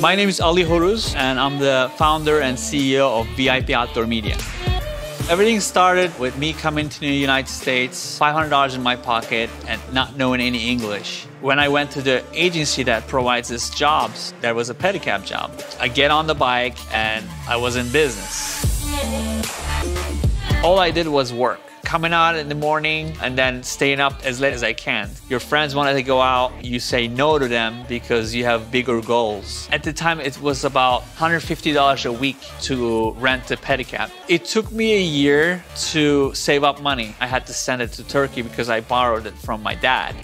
My name is Ali Horuz, and I'm the founder and CEO of VIP Outdoor Media. Everything started with me coming to the United States, $500 in my pocket and not knowing any English. When I went to the agency that provides us jobs, there was a pedicab job. I get on the bike and I was in business. All I did was work. Coming out in the morning and then staying up as late as I can. Your friends wanted to go out, you say no to them because you have bigger goals. At the time, it was about $150 a week to rent a pedicab. It took me a year to save up money. I had to send it to Turkey because I borrowed it from my dad.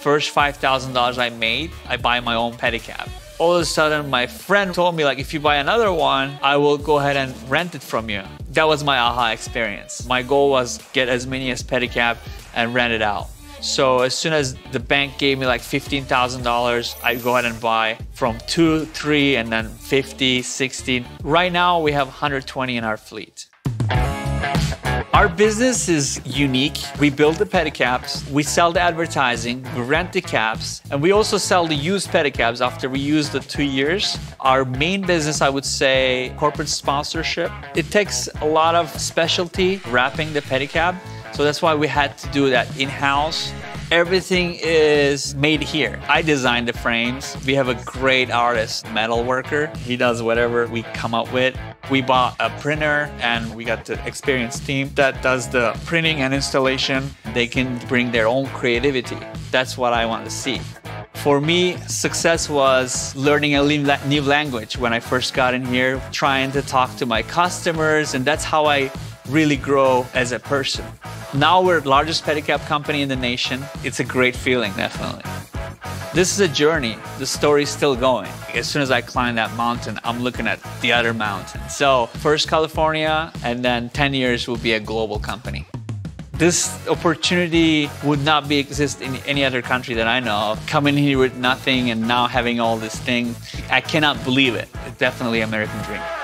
First $5,000 I made, I buy my own pedicab. All of a sudden, my friend told me, like, if you buy another one, I will go ahead and rent it from you. That was my aha experience. My goal was get as many as pedicab and rent it out. So as soon as the bank gave me like $15,000, I go ahead and buy from 2, 3, and then 50, 60. Right now, we have 120 in our fleet. Our business is unique. We build the pedicabs, we sell the advertising, we rent the cabs, and we also sell the used pedicabs after we use the 2 years. Our main business, I would say, corporate sponsorship. It takes a lot of specialty wrapping the pedicab, so that's why we had to do that in-house. Everything is made here. I designed the frames. We have a great artist, metal worker. He does whatever we come up with. We bought a printer and we got the experienced team that does the printing and installation. They can bring their own creativity. That's what I want to see. For me, success was learning a new language when I first got in here, trying to talk to my customers, and that's how I really grow as a person. Now we're the largest pedicab company in the nation. It's a great feeling, definitely. This is a journey. The story's still going. As soon as I climb that mountain, I'm looking at the other mountain. So first California, and then 10 years will be a global company. This opportunity would not exist in any other country that I know of. Coming here with nothing and now having all this thing, I cannot believe it. It's definitely an American dream.